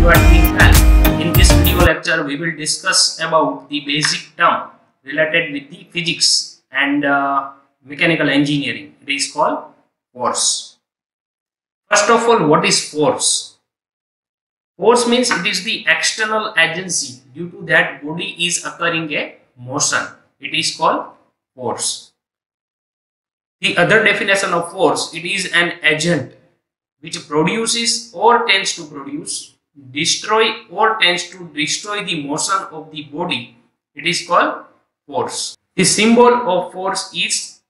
you are doing well. In this video lecture, we will discuss about the basic term related with the physics and mechanical engineering. It is called force. First of all, what is force? Force means it is the external agency due to that body is occurring a motion. It is called force. The other definition of force, it is an agent which produces or tends to produce, destroy or tends to destroy the motion of the body. It is called force. The symbol of force is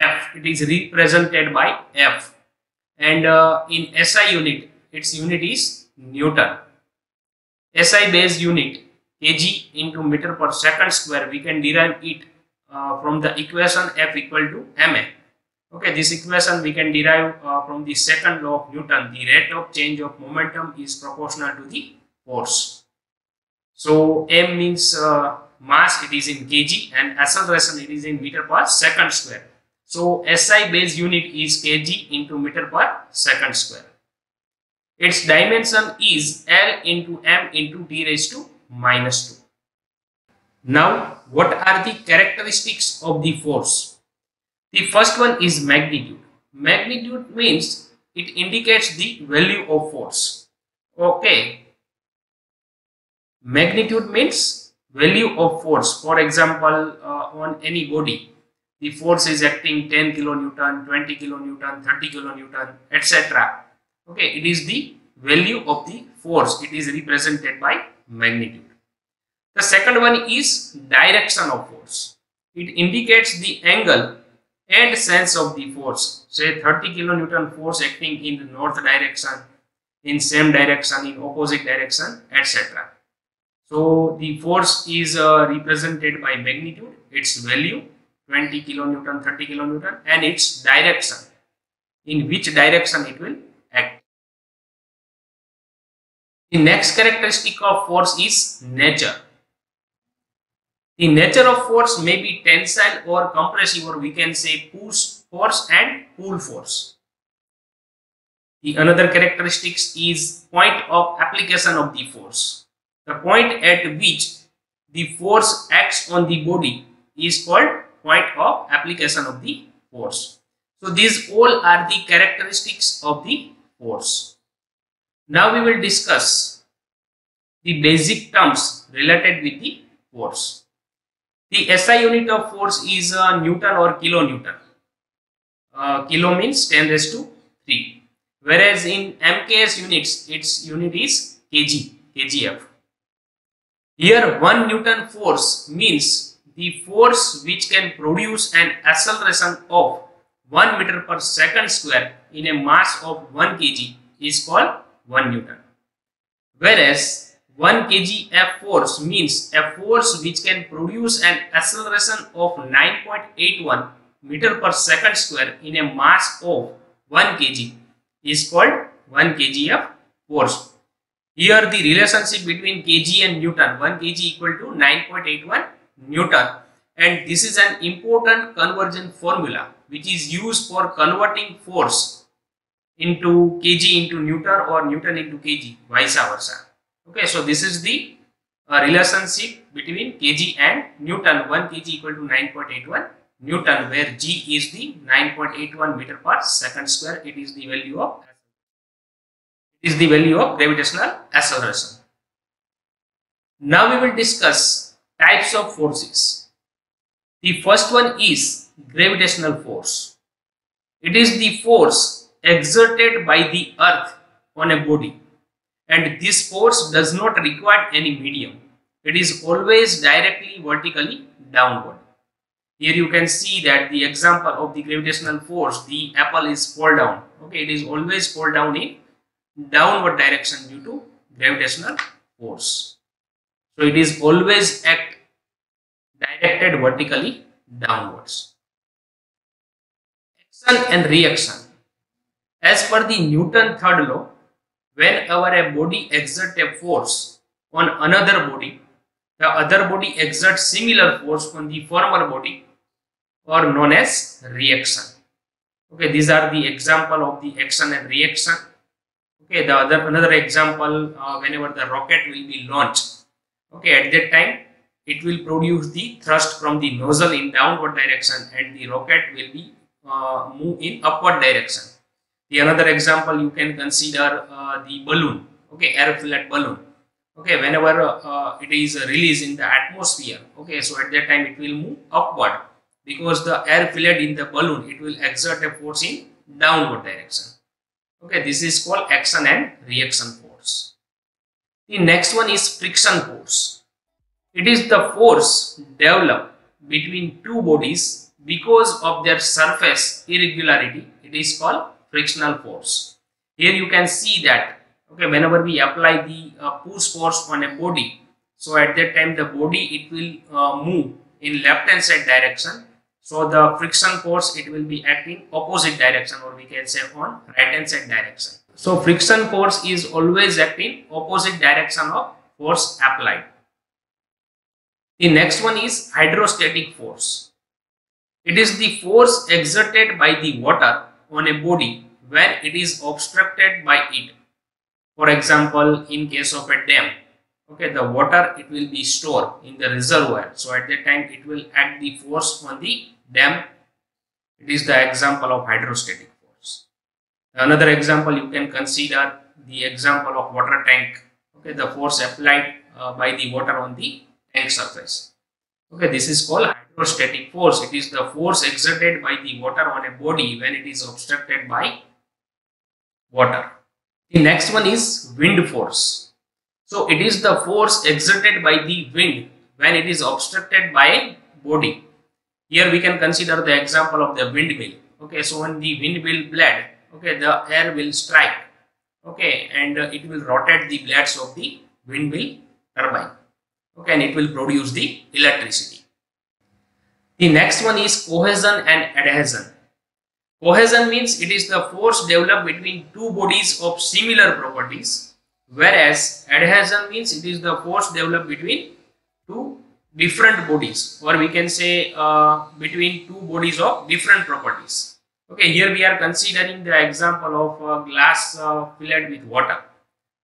F. It is represented by F. And in SI unit, its unit is Newton. SI base unit kg into meter per second square. We can derive it from the equation F equal to ma. Okay, this equation we can derive from the second law of Newton. The rate of change of momentum is proportional to the force. So m means mass, it is in kg, and acceleration, it is in meter per second square. So SI base unit is kg into meter per second square. Its dimension is L into m into d raised to minus 2. Now, what are the characteristics of the force? The first one is magnitude. Magnitude means it indicates the value of force. Okay. Magnitude means value of force. For example, on any body, the force is acting 10 kilonewton, 20 kilonewton, 30 kilonewton, etc. Okay, it is the value of the force. It is represented by magnitude. The second one is direction of force. It indicates the angle and sense of the force. Say 30 kilonewton force acting in the north direction, in same direction, in opposite direction, etc. So the force is represented by magnitude, its value 20 kilonewton, 30 kilonewton, and its direction, in which direction it will act. The next characteristic of force is nature. The nature of force may be tensile or compressive, or we can say push force and pull force. The another characteristics is point of application of the force. The point at which the force acts on the body is called point of application of the force. So these all are the characteristics of the force. Now we will discuss the basic terms related with the force. The SI unit of force is Newton or kilonewton. Kilo means 10 raised to 3. Whereas in MKS units, its unit is kg, kgf. Here 1 Newton force means the force which can produce an acceleration of 1 meter per second square in a mass of 1 kg is called 1 Newton. Whereas 1 kgf force means a force which can produce an acceleration of 9.81 meter per second square in a mass of 1 kg is called 1 kgf force. Here the relationship between kg and Newton, 1 kg equal to 9.81 Newton, and this is an important conversion formula which is used for converting force into kg into Newton or Newton into kg, vice versa. Okay, so this is the relationship between kg and Newton. 1 kg equal to 9.81 Newton, where g is the 9.81 meter per second square. It is the value of gravitational acceleration. Now we will discuss types of forces. The first one is gravitational force. It is the force exerted by the earth on a body. And this force does not require any medium. It is always directly vertically downward. Here you can see that the example of the gravitational force, the apple is fall down. Okay, it is always fall down in downward direction due to gravitational force. So it is always directed vertically downwards. Action and reaction. As per the Newton's third law, whenever a body exerts a force on another body, the other body exerts similar force on the former body, or known as reaction. Okay, these are the example of the action and reaction. Okay, the another example, whenever the rocket will be launched, okay, at that time it will produce the thrust from the nozzle in downward direction and the rocket will be move in upward direction. The another example you can consider the balloon, okay, air-filled balloon. Okay, whenever it is released in the atmosphere, okay, so at that time it will move upward because the air filled in the balloon, it will exert a force in downward direction. Okay, this is called action and reaction force. The next one is friction force. It is the force developed between two bodies because of their surface irregularity. It is called frictional force. Here you can see that, okay, whenever we apply the push force on a body, so at that time the body, it will move in left hand side direction. So the friction force, it will be acting opposite direction, or we can say on right hand side direction. So friction force is always acting opposite direction of force applied. The next one is hydrostatic force. It is the force exerted by the water on a body when it is obstructed by it. For example, in case of a dam, okay, the water, it will be stored in the reservoir. So at that time, it will act the force on the dam. It is the example of hydrostatic force. Another example, you can consider the example of water tank. Okay, the force applied by the water on the tank surface. Okay, this is called hydrostatic force. It is the force exerted by the water on a body when it is obstructed by water. The next one is wind force. So it is the force exerted by the wind when it is obstructed by a body. Here we can consider the example of the windmill. Okay, so when the windmill blade, okay, the air will strike, okay, and it will rotate the blades of the windmill turbine, okay, and it will produce the electricity. The next one is cohesion and adhesion. Cohesion means it is the force developed between two bodies of similar properties, whereas adhesion means it is the force developed between two different bodies, or we can say between two bodies of different properties. Okay, here we are considering the example of glass filled with water.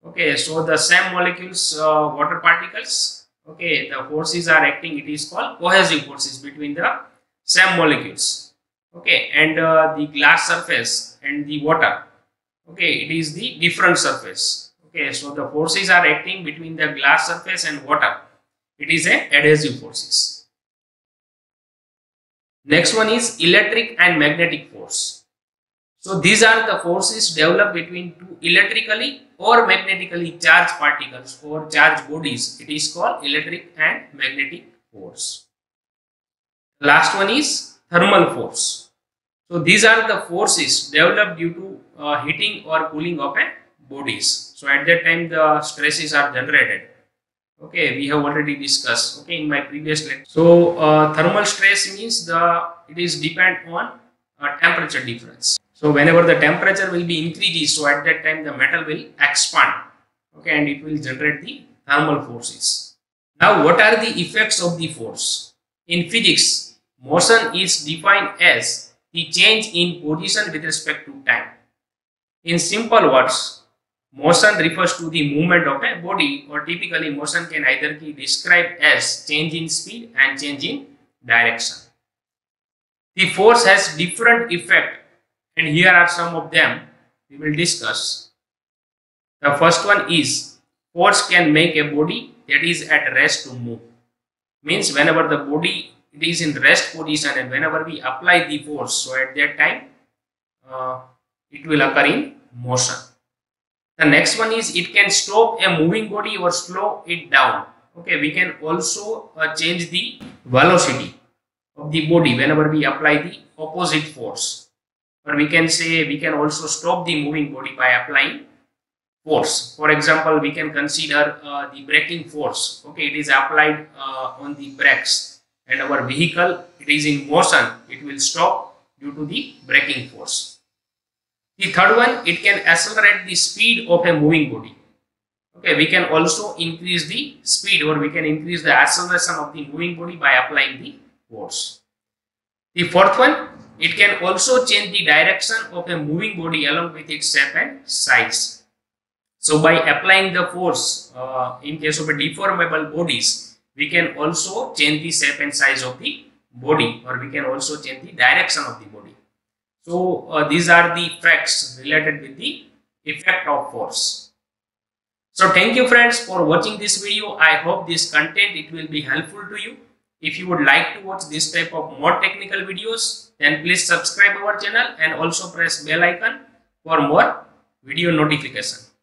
Okay, so the same molecules, water particles, okay, the forces are acting, it is called cohesive forces between the same molecules. Okay, and the glass surface and the water, okay, it is the different surface. Okay, so the forces are acting between the glass surface and water. It is an adhesive forces. Next one is electric and magnetic force. So these are the forces developed between two electrically or magnetically charged particles or charged bodies. It is called electric and magnetic force. The last one is thermal force. So these are the forces developed due to heating or cooling of a bodies. So at that time the stresses are generated. Okay, we have already discussed, okay, in my previous lecture. So thermal stress means it is depend on temperature difference. So whenever the temperature will be increased, so at that time the metal will expand, okay, and it will generate the thermal forces. Now what are the effects of the force? In physics, motion is defined as the change in position with respect to time. In simple words, motion refers to the movement of a body, or typically motion can either be described as change in speed and change in direction. The force has different effects, and here are some of them we will discuss. The first one is force can make a body that is at rest to move. Means whenever the body, it is in rest position, and whenever we apply the force, so at that time it will occur in motion. The next one is it can stop a moving body or slow it down. Okay, we can also change the velocity of the body whenever we apply the opposite force, or we can say we can also stop the moving body by applying force. For example, we can consider the braking force. Okay, it is applied on the brakes, and our vehicle, it is in motion, it will stop due to the braking force. The third one, it can accelerate the speed of a moving body. Okay, we can also increase the speed, or we can increase the acceleration of the moving body by applying the force. The fourth one, it can also change the direction of a moving body along with its shape and size. So by applying the force in case of a deformable bodies, we can also change the shape and size of the body, or we can also change the direction of the body. So these are the facts related with the effect of force. So thank you friends for watching this video. I hope this content it will be helpful to you. If you would like to watch this type of more technical videos, then please subscribe our channel and also press bell icon for more video notification.